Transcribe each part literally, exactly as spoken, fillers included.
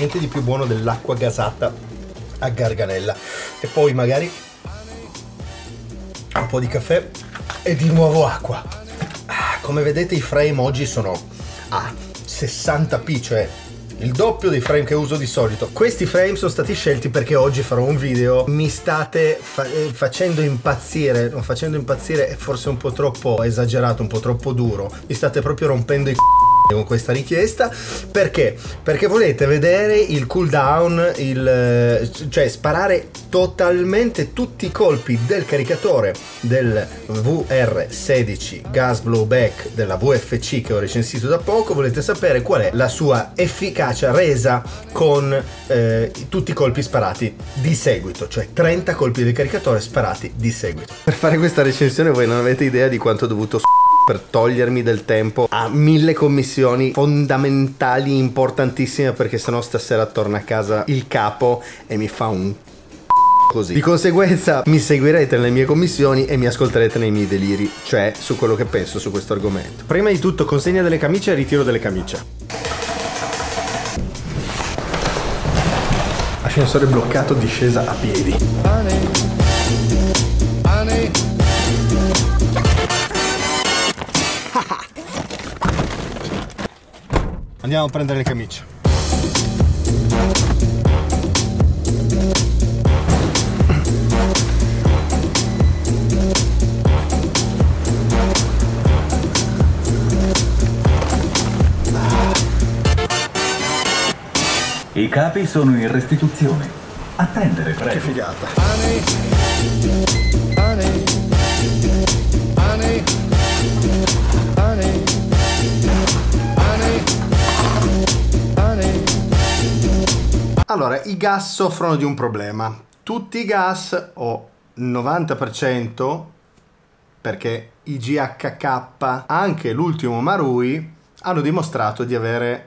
niente di più buono dell'acqua gasata a garganella. E poi magari un po' di caffè e di nuovo acqua. Ah, come vedete i frame oggi sono a sessanta p, cioè il doppio dei frame che uso di solito. Questi frame sono stati scelti perché oggi farò un video. Mi state fa facendo impazzire, non facendo impazzire è forse un po' troppo esagerato, un po' troppo duro. Mi state proprio rompendo i c***i con questa richiesta. Perché? Perché volete vedere il cooldown, il, cioè sparare totalmente tutti i colpi del caricatore del V R sedici Gas Blowback della V F C che ho recensito da poco. Volete sapere qual è la sua efficacia resa con eh, tutti i colpi sparati di seguito, cioè trenta colpi del caricatore sparati di seguito. Per fare questa recensione voi non avete idea di quanto ho dovuto s*** per togliermi del tempo a mille commissioni fondamentali, importantissime, perché sennò stasera torna a casa il capo e mi fa un così. Di conseguenza mi seguirete nelle mie commissioni e mi ascolterete nei miei deliri, cioè su quello che penso su questo argomento. Prima di tutto consegna delle camicie e ritiro delle camicie. Ascensore bloccato, discesa a piedi. Andiamo a prendere le camicie. I capi sono in restituzione. Attendere, prego. Che figata. Allora, i gas soffrono di un problema. Tutti i gas, o novanta per cento, perché i G H K, anche l'ultimo Marui, hanno dimostrato di avere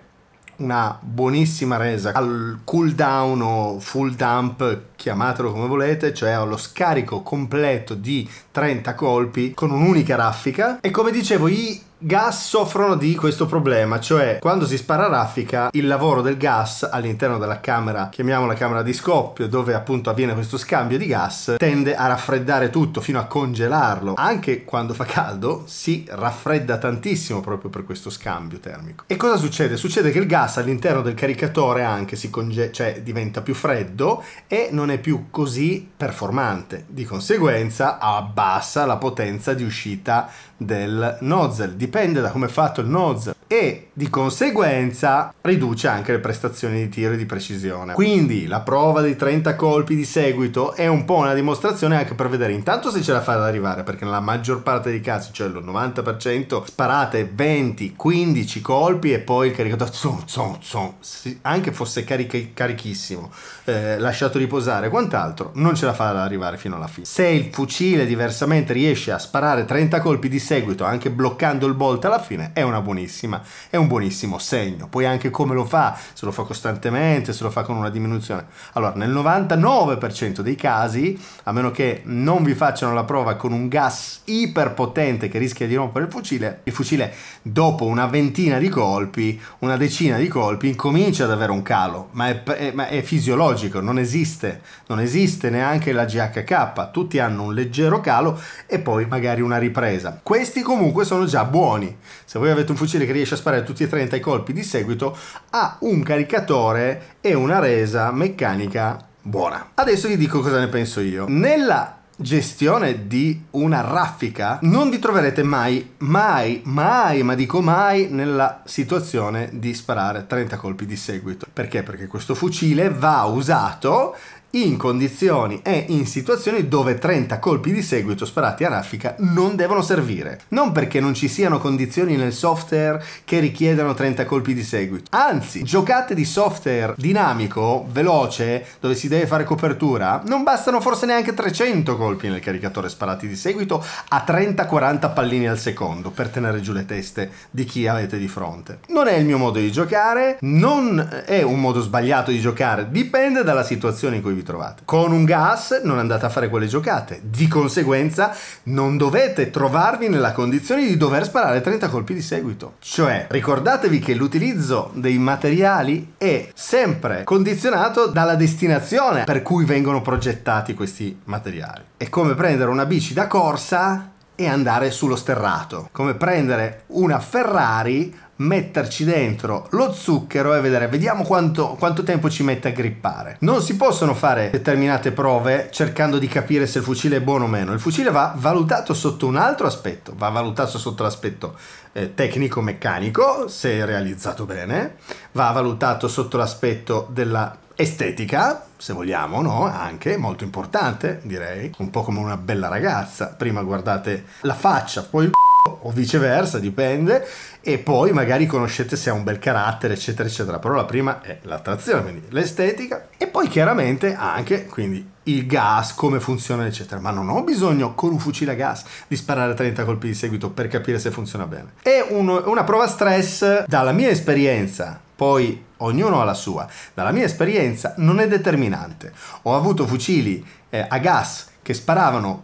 una buonissima resa al cooldown o full dump, chiamatelo come volete, cioè allo scarico completo di trenta colpi con un'unica raffica. E come dicevo i gas soffrono di questo problema, cioè quando si spara raffica il lavoro del gas all'interno della camera, chiamiamola camera di scoppio, dove appunto avviene questo scambio di gas, tende a raffreddare tutto fino a congelarlo. Anche quando fa caldo si raffredda tantissimo proprio per questo scambio termico. E cosa succede? Succede che il gas all'interno del caricatore anche si conge- cioè diventa più freddo e non è più così performante, di conseguenza abbassa la potenza di uscita del nozzle, dipende da come è fatto il nozzle, e di conseguenza riduce anche le prestazioni di tiro e di precisione. Quindi la prova dei trenta colpi di seguito è un po' una dimostrazione anche per vedere intanto se ce la fa ad arrivare, perché nella maggior parte dei casi, cioè lo novanta per cento, sparate venti quindici colpi e poi il caricatore zon, zon, zon, anche fosse carichi, carichissimo, eh, lasciato riposare e quant'altro, non ce la fa ad arrivare fino alla fine. Se il fucile diversamente riesce a sparare trenta colpi di seguito anche bloccando il bolt alla fine, è una buonissima, è un buonissimo segno. Poi anche come lo fa, se lo fa costantemente, se lo fa con una diminuzione. Allora nel novantanove per cento dei casi, a meno che non vi facciano la prova con un gas iperpotente che rischia di rompere il fucile, il fucile dopo una ventina di colpi, una decina di colpi incomincia ad avere un calo, ma è, è, ma è fisiologico, non esiste, non esiste neanche la G H K, tutti hanno un leggero calo e poi magari una ripresa. Questi comunque sono già buoni. Se voi avete un fucile che riesce a sparare tutti e trenta i colpi di seguito, ha un caricatore e una resa meccanica buona. Adesso vi dico cosa ne penso io. Nella gestione di una raffica non vi troverete mai, mai, mai, ma dico mai, nella situazione di sparare trenta colpi di seguito. Perché? Perché questo fucile va usato in condizioni e in situazioni dove trenta colpi di seguito sparati a raffica non devono servire. Non perché non ci siano condizioni nel software che richiedano trenta colpi di seguito. Anzi, giocate di software dinamico, veloce, dove si deve fare copertura, non bastano forse neanche trecento colpi nel caricatore sparati di seguito a trenta quaranta pallini al secondo per tenere giù le teste di chi avete di fronte. Non è il mio modo di giocare, non è un modo sbagliato di giocare, dipende dalla situazione in cui vi vi trovate. Con un gas non andate a fare quelle giocate, di conseguenza non dovete trovarvi nella condizione di dover sparare trenta colpi di seguito. Cioè, ricordatevi che l'utilizzo dei materiali è sempre condizionato dalla destinazione per cui vengono progettati questi materiali. È come prendere una bici da corsa e andare sullo sterrato, come prendere una Ferrari, metterci dentro lo zucchero e vedere, vediamo quanto, quanto tempo ci mette a grippare. Non si possono fare determinate prove cercando di capire se il fucile è buono o meno. Il fucile va valutato sotto un altro aspetto, va valutato sotto l'aspetto eh, tecnico-meccanico, se è realizzato bene, va valutato sotto l'aspetto della estetica, se vogliamo, no? Anche molto importante, direi. Un po' come una bella ragazza, prima guardate la faccia, poi il c***o, o viceversa, dipende, e poi magari conoscete se ha un bel carattere, eccetera eccetera. Però la prima è l'attrazione, quindi l'estetica, e poi chiaramente anche quindi il gas, come funziona eccetera. Ma non ho bisogno con un fucile a gas di sparare trenta colpi di seguito per capire se funziona bene. È uno, una prova stress, dalla mia esperienza, poi ognuno ha la sua, dalla mia esperienza non è determinante. Ho avuto fucili eh, a gas che sparavano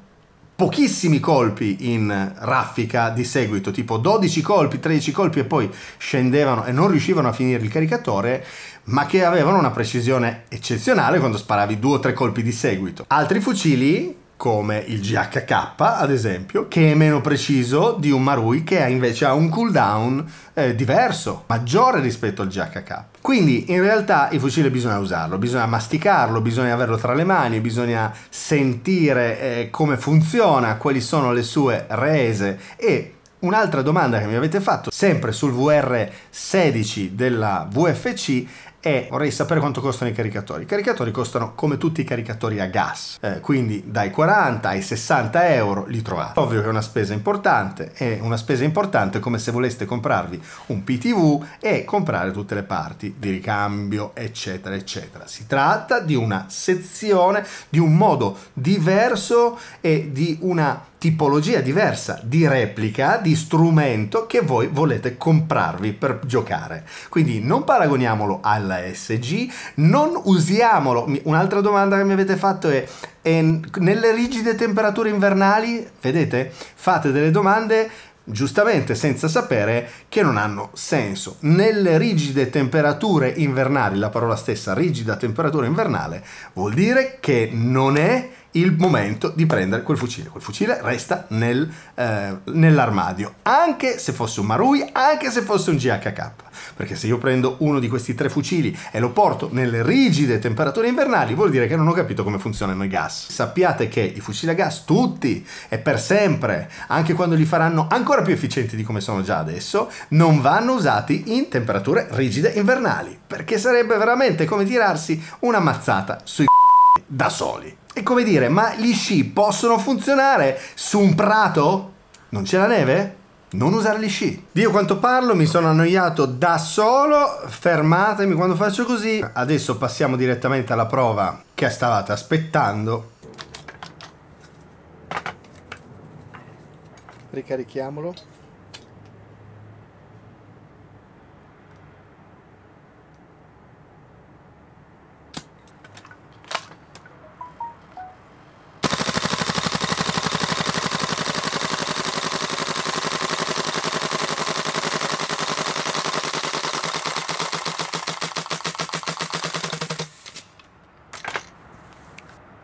pochissimi colpi in raffica di seguito, tipo dodici colpi, tredici colpi, e poi scendevano e non riuscivano a finire il caricatore, ma che avevano una precisione eccezionale quando sparavi due o tre colpi di seguito. Altri fucili, come il G H K ad esempio, che è meno preciso di un Marui, che ha invece ha un cooldown eh, diverso, maggiore rispetto al G H K. Quindi in realtà il fucile bisogna usarlo, bisogna masticarlo, bisogna averlo tra le mani, bisogna sentire eh, come funziona, quali sono le sue rese. E un'altra domanda che mi avete fatto, sempre sul V R sedici della V F C, e vorrei sapere quanto costano i caricatori. I caricatori costano come tutti i caricatori a gas, eh, quindi dai quaranta ai sessanta euro li trovate. Ovvio che è una spesa importante, è una spesa importante come se voleste comprarvi un P T V e comprare tutte le parti di ricambio eccetera eccetera. Si tratta di una sezione, di un modo diverso e di una tipologia diversa di replica, di strumento che voi volete comprarvi per giocare. Quindi non paragoniamolo alla S G, non usiamolo. Un'altra domanda che mi avete fatto è, è nelle rigide temperature invernali? Vedete? Fate delle domande giustamente senza sapere che non hanno senso. Nelle rigide temperature invernali, la parola stessa, rigida temperatura invernale, vuol dire che non è il momento di prendere quel fucile. Quel fucile resta nel, eh, nell'armadio, anche se fosse un Marui, anche se fosse un G H K, perché se io prendo uno di questi tre fucili e lo porto nelle rigide temperature invernali, vuol dire che non ho capito come funzionano i gas. Sappiate che i fucili a gas, tutti e per sempre, anche quando li faranno ancora più efficienti di come sono già adesso, non vanno usati in temperature rigide invernali, perché sarebbe veramente come tirarsi una mazzata sui c***i da soli. È come dire, ma gli sci possono funzionare su un prato? Non c'è la neve? Non usare gli sci. Dio quanto parlo, mi sono annoiato da solo, fermatemi quando faccio così. Adesso passiamo direttamente alla prova che stavate aspettando. Ricarichiamolo.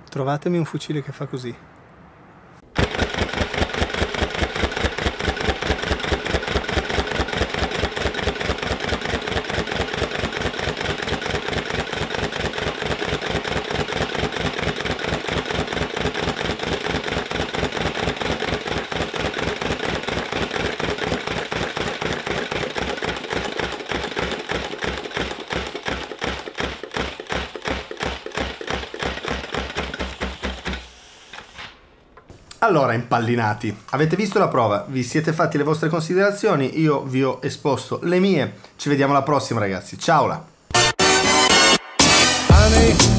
Trovatemi un fucile che fa così. Allora, impallinati, avete visto la prova, vi siete fatti le vostre considerazioni, io vi ho esposto le mie. Ci vediamo alla prossima, ragazzi. Ciao là.